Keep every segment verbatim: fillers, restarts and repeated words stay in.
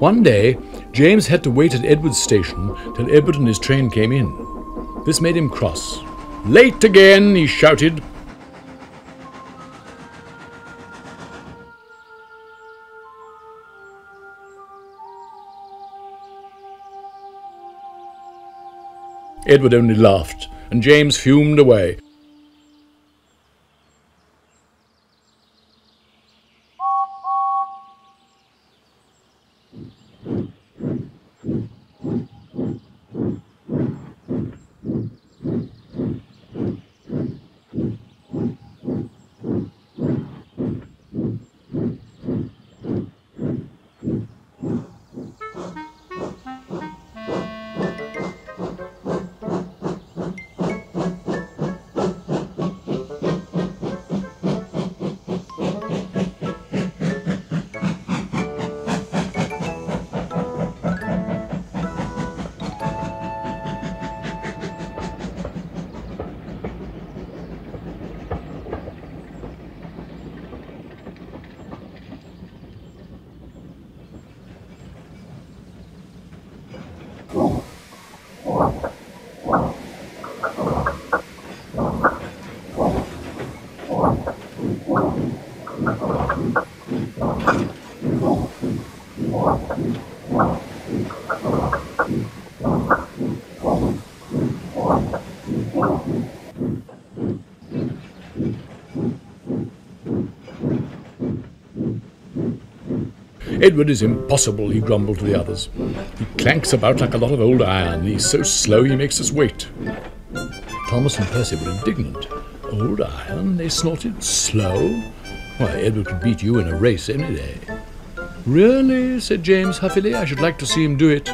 One day, James had to wait at Edward's station till Edward and his train came in. This made him cross. "Late again," he shouted. Edward only laughed, and James fumed away. "Edward is impossible," he grumbled to the others. "He clanks about like a lot of old iron. He's so slow he makes us wait." Thomas and Percy were indignant. "Old iron?" they snorted. "Slow? Why, Edward could beat you in a race any day." "Really?" said James huffily. "I should like to see him do it."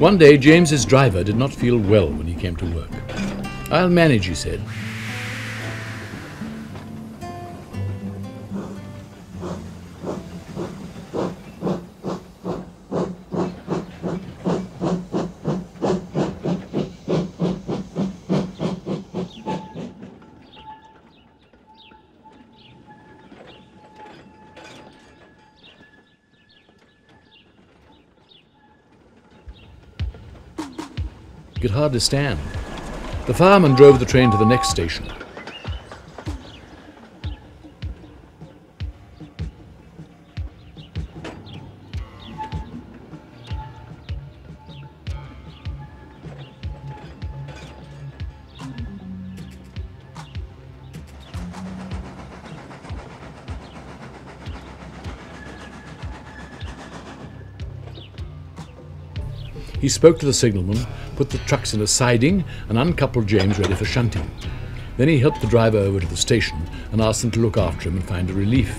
One day, James's driver did not feel well when he came to work. "I'll manage," he said. Could hardly stand. The fireman drove the train to the next station. He spoke to the signalman, put the trucks in a siding, and uncoupled James ready for shunting. Then he helped the driver over to the station and asked them to look after him and find a relief.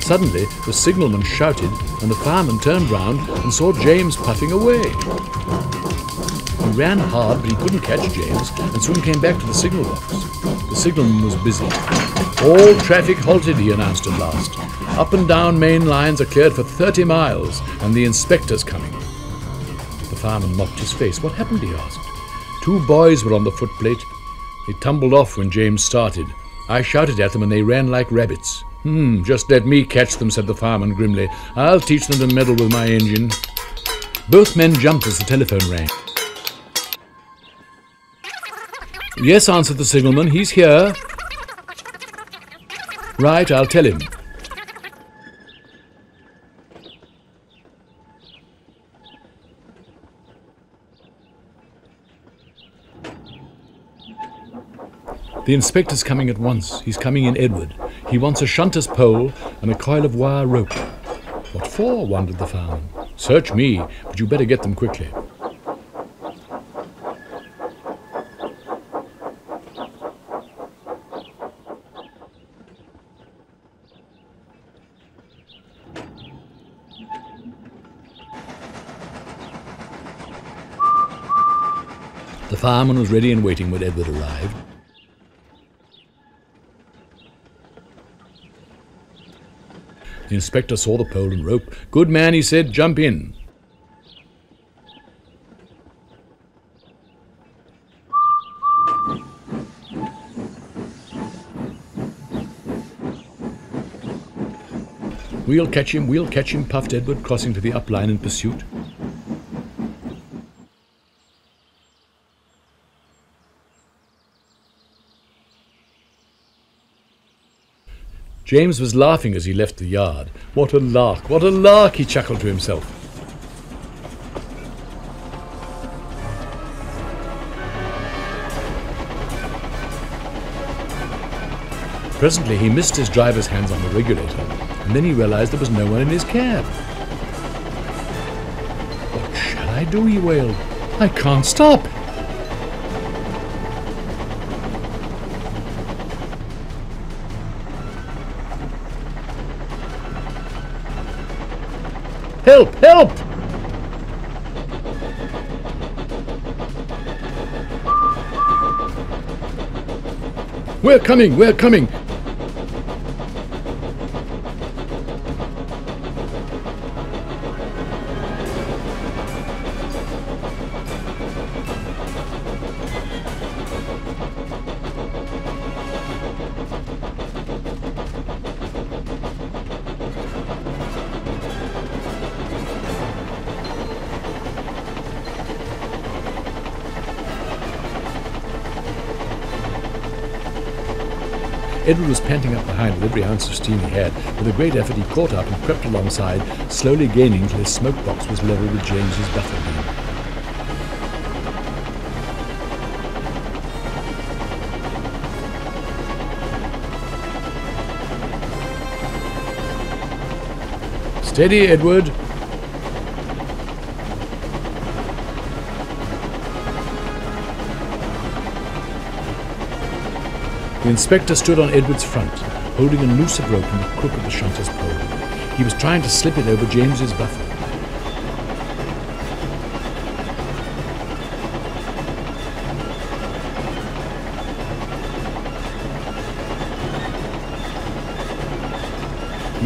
Suddenly, the signalman shouted, and the fireman turned round and saw James puffing away. He ran hard, but he couldn't catch James, and soon came back to the signal box. The signalman was busy. "All traffic halted," he announced at last. "Up and down main lines are cleared for thirty miles, and the inspector's coming." The fireman mopped his face. "What happened?" he asked. "Two boys were on the footplate. They tumbled off when James started. I shouted at them, and they ran like rabbits." "Hmm, just let me catch them," said the fireman grimly. "I'll teach them to meddle with my engine." Both men jumped as the telephone rang. Yes, answered the signalman, he's here. Right, I'll tell him. The inspector's coming at once. He's coming in Edward. He wants a shunter's pole and a coil of wire rope. What for? Wondered the fireman. Search me, but you better get them quickly. The fireman was ready and waiting when Edward arrived. The inspector saw the pole and rope. Good man, he said, jump in. We'll catch him, we'll catch him, puffed Edward, crossing to the up line in pursuit. James was laughing as he left the yard. What a lark, what a lark, he chuckled to himself. Presently he missed his driver's hands on the regulator, and then he realized there was no one in his cab. What shall I do, he wailed. I can't stop. Help! Help! We're coming! We're coming! Edward was panting up behind with every ounce of steam he had. With a great effort he caught up and crept alongside, slowly gaining till his smoke box was level with James's buffer beam. Steady, Edward! The inspector stood on Edward's front, holding a noose of rope in the crook of the shunter's pole. He was trying to slip it over James's buffer.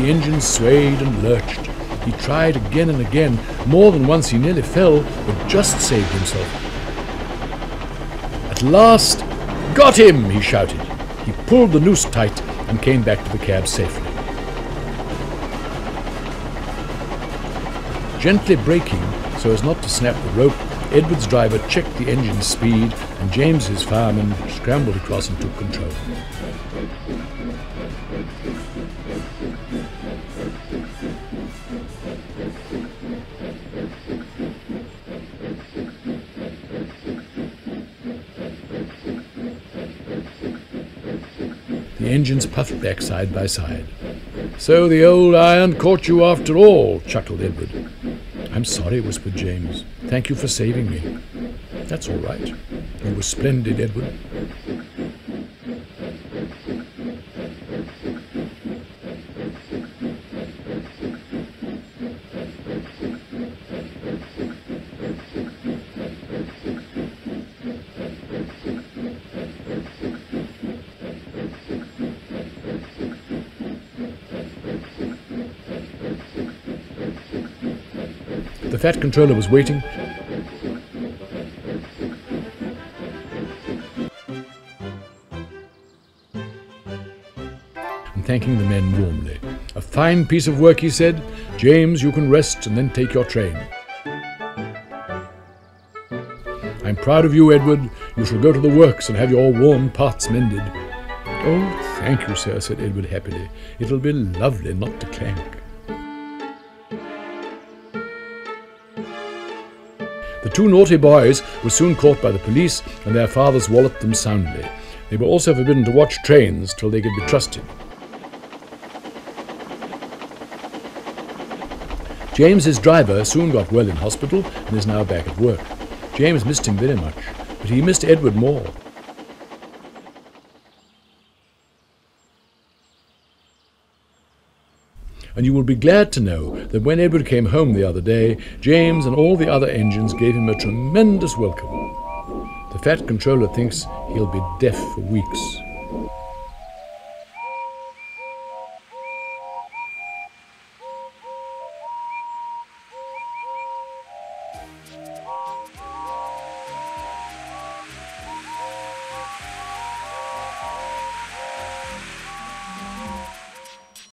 The engine swayed and lurched. He tried again and again. More than once he nearly fell, but just saved himself. At last, got him, he shouted. He pulled the noose tight and came back to the cab safely. Gently braking so as not to snap the rope, Edward's driver checked the engine's speed and James's fireman scrambled across and took control. The engines puffed back side by side. So the old iron caught you after all, chuckled Edward. I'm sorry, whispered James. Thank you for saving me. That's all right. You were splendid, Edward. The F A T controller was waiting. And thanking the men warmly. A fine piece of work, he said. James, you can rest and then take your train. I'm proud of you, Edward. You shall go to the works and have your warm parts mended." "Oh, thank you, sir," said Edward happily. "It'll be lovely not to clank." The two naughty boys were soon caught by the police, and their fathers walloped them soundly. They were also forbidden to watch trains till they could be trusted. James's driver soon got well in hospital and is now back at work. James missed him very much, but he missed Edward more. And you will be glad to know that when Edward came home the other day, James and all the other engines gave him a tremendous welcome. The Fat Controller thinks he'll be deaf for weeks.